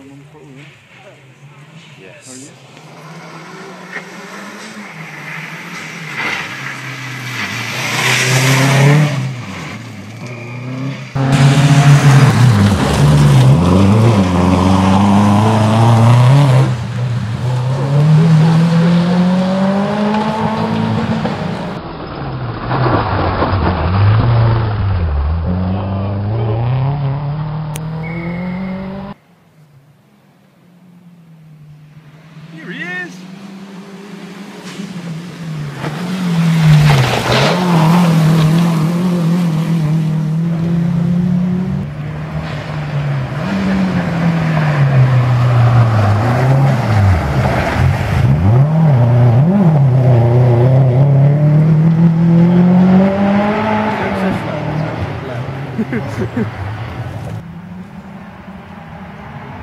Yes. Yeah.